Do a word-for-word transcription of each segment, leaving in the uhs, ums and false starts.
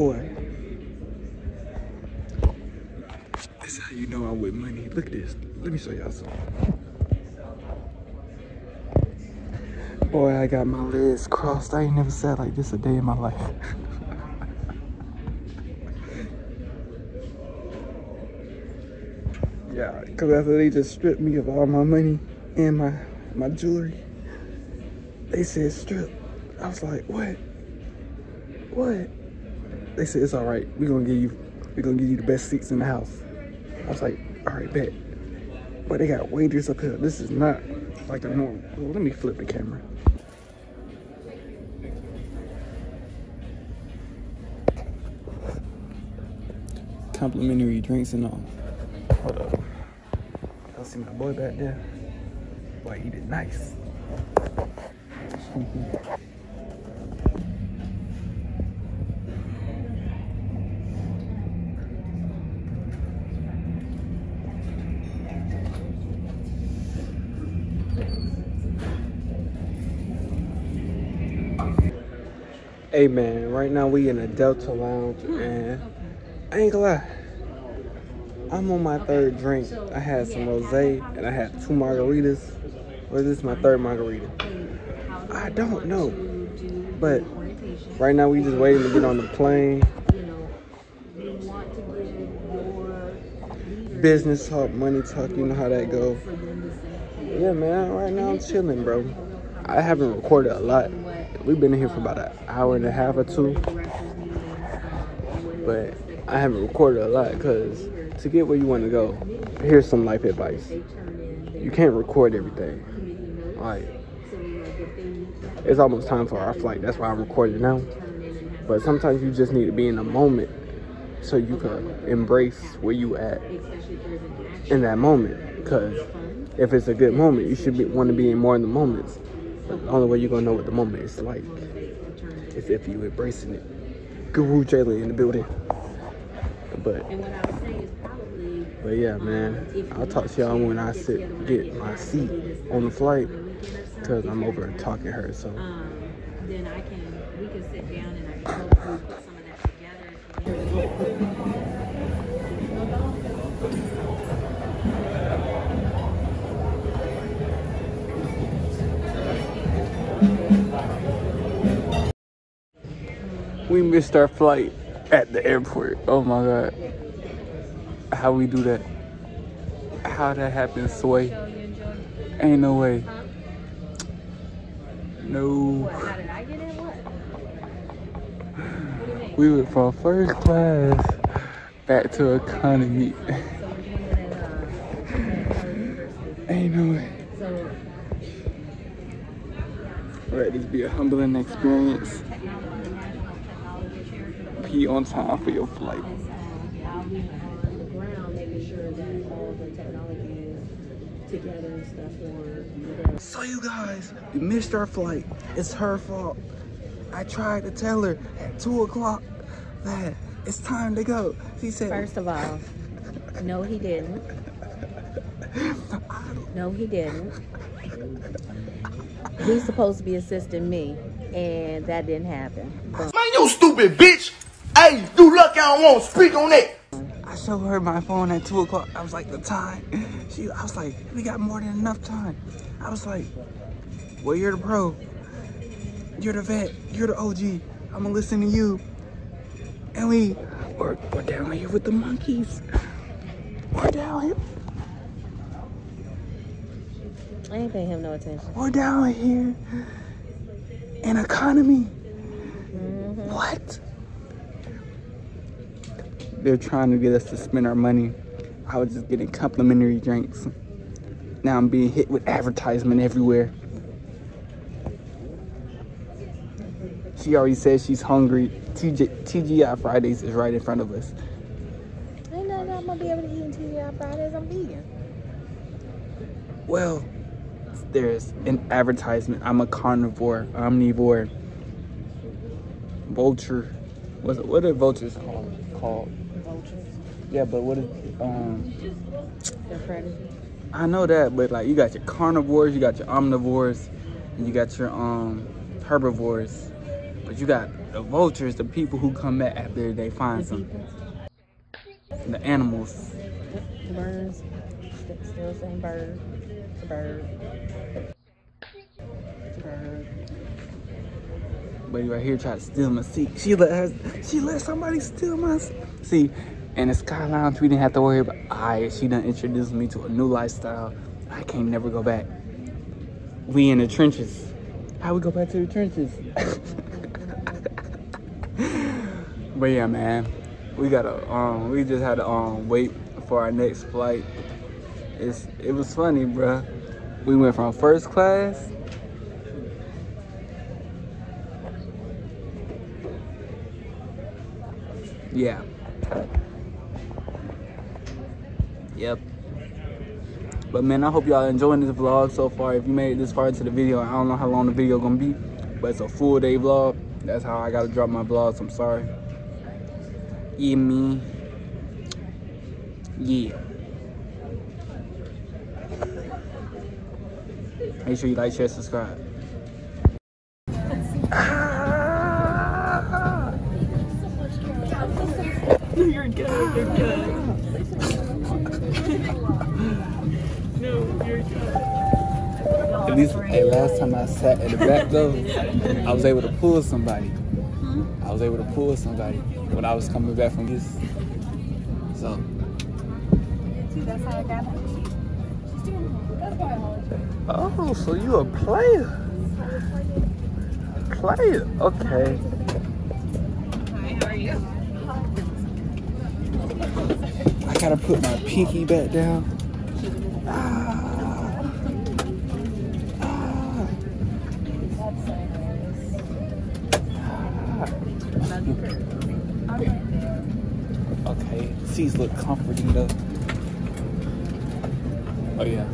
Or this is how you know I'm with money. Look at this. Let me show y'all something. Boy, I got my legs crossed. I ain't never sat like this a day in my life. Yeah, because after they just stripped me of all my money and my, my jewelry, they said strip. I was like, what? What? They said, it's all right. We're going to give you, we're going to give you the best seats in the house. I was like, all right, bet. But they got waiters up here. This is not like the norm. Well, let me flip the camera. Complimentary drinks and all. Hold up. Y'all see my boy back there? Boy, he did nice. Hey man, right now we in a Delta Lounge and I ain't gonna lie, I'm on my third drink. I had some rosé and I had two margaritas. Or is this my third margarita? I don't know. But right now we just waiting to get on the plane. Business talk, money talk, you know how that go. Yeah man, right now I'm chilling, bro. I haven't recorded a lot. We've been in here for about an hour and a half or two, but I haven't recorded a lot because to get where you want to go, here's some life advice. You can't record everything. Like, it's almost time for our flight. That's why I recorded now. But sometimes you just need to be in the moment so you can embrace where you at in that moment. Because if it's a good moment, you should want to be in more in the moments. But the only way you're going to know what the moment is like is if you embracing it. Guru Jalen in the building. But, but yeah, man. I'll talk to y'all when I sit, get my seat on the flight. Because I'm over talking to her, so. Then I can, we can sit down and I can hopefully put some of that together. We missed our flight at the airport. Oh my God. How we do that? How that happened, Sway? Ain't no way. No. We went from first class back to economy. Ain't no way. Let this be a humbling experience. Be on time for your flight. So you guys, we missed our flight. It's her fault. I tried to tell her at two o'clock that it's time to go. She said, first of all, no, he didn't. No, he didn't. He's supposed to be assisting me, and that didn't happen. But man, you stupid bitch! Hey, you lucky I don't want to speak on that! I showed her my phone at two o'clock. I was like, the time? She, I was like, we got more than enough time. I was like, well, you're the pro. You're the vet. You're the O G. I'm gonna listen to you. And we, we're, we're down here with the monkeys. We're down here. I ain't paying him no attention. We're down here in economy. Mm-hmm. What? They're trying to get us to spend our money. I was just getting complimentary drinks. Now I'm being hit with advertisement everywhere. She already said she's hungry. T G I Fridays is right in front of us. Ain't nothing I'm gonna be able to eat in T G I Fridays. I'm vegan. Well, there's an advertisement. I'm a carnivore, omnivore, vulture. What's it, what are vultures called? Called? Vultures. Yeah, but what is um? They're predators. I know that, but like you got your carnivores, you got your omnivores, and you got your um herbivores. But you got the vultures, the people who come back after they find something. The animals. The birds. Still the same bird. The bird. The bird. Buddy right here tried to steal my seat. She let her, she let somebody steal my seat. See, in the Sky Lounge, we didn't have to worry about, I, she done introduced me to a new lifestyle. I can't never go back. We in the trenches. How we go back to the trenches? But yeah, man, we gotta, um, we just had to um, wait for our next flight. It's, it was funny, bruh. We went from first class. Yeah. Yep. But man, I hope y'all enjoying this vlog so far. If you made it this far into the video, I don't know how long the video gonna be, but it's a full day vlog. That's how I gotta drop my vlogs, I'm sorry. Yeah, me. Yeah. Make sure you like, share, subscribe. Ah! You're good, you're good. No, you're at least hey, last time I sat in the back though, I was able to pull somebody. Huh? I was able to pull somebody when I was coming back from this. So that's how I got her. She's doing that's why I hold her. Oh, so you a player. Player, okay. Hi, how are you? I gotta put my pinky back down. Ah. Ah. Ah. Okay, these look comforting though. Oh yeah.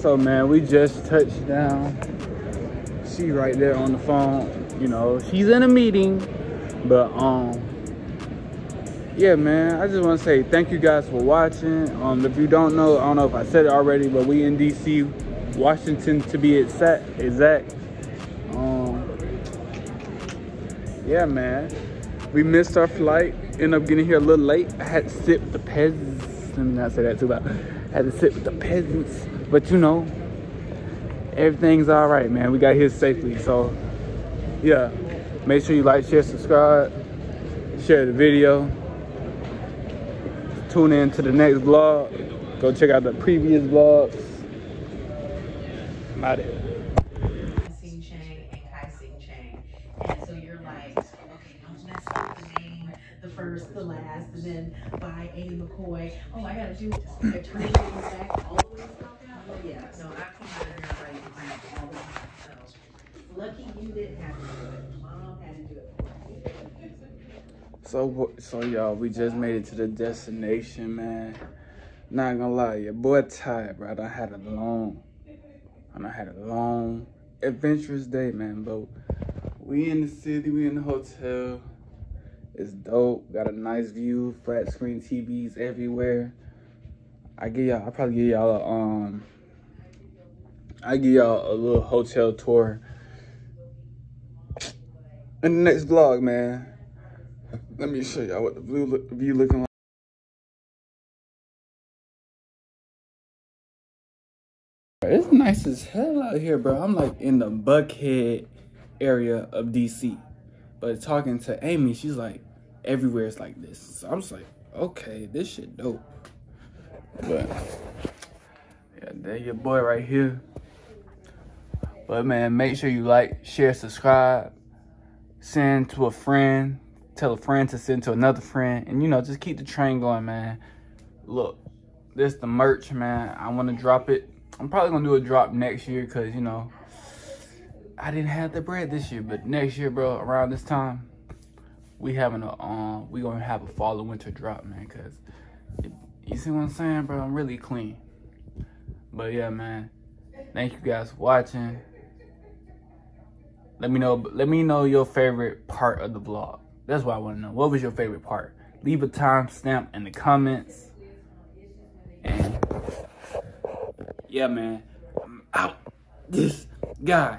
So man, we just touched down. She right there on the phone. You know, she's in a meeting, but um, yeah, man. I just want to say thank you guys for watching. Um, if you don't know, I don't know if I said it already, but we in D C, Washington to be exact. Exact. Um, yeah, man. We missed our flight. Ended up getting here a little late. I had to sit with the peasants. Let me not say that too loud. I had to sit with the peasants. But you know, everything's all right, man. We got here safely. So yeah, make sure you like, share, subscribe, share the video. Tune in to the next vlog. Go check out the previous vlogs. I'm out of here. First, the last, and then by Amy McCoy. Oh, I gotta do this. Turn it back all the way stuck out. Oh, yeah. No, I came out of there right back all the time. So, lucky you didn't have to do it. Mom had to do it for me. So, so y'all, we just made it to the destination, man. Not gonna lie, your boy tired, bro. I had a long, and I had a long, adventurous day, man. But we in the city, we in the hotel. It's dope, got a nice view, flat screen T Vs everywhere. I give y'all, I probably give y'all a, um, I give y'all a little hotel tour in the next vlog, man. Let me show y'all what the blue look, view looking like. It's nice as hell out here, bro. I'm like in the Buckhead area of D C. But talking to Amy, she's like, everywhere is like this. So I'm just like, okay, this shit dope. But yeah, there your boy right here. But man, make sure you like, share, subscribe, send to a friend, tell a friend to send to another friend, and you know, just keep the train going, man. Look, this the merch, man. I want to drop it. I'm probably gonna do a drop next year, because you know, I didn't have the bread this year, but next year, bro, around this time, we having a um we gonna have a fall and winter drop, man, because you see what I'm saying, bro? I'm really clean. But yeah, man, thank you guys for watching. Let me know let me know your favorite part of the vlog. That's what I want to know. What was your favorite part? Leave a timestamp in the comments. And yeah, man, I'm out. This guy.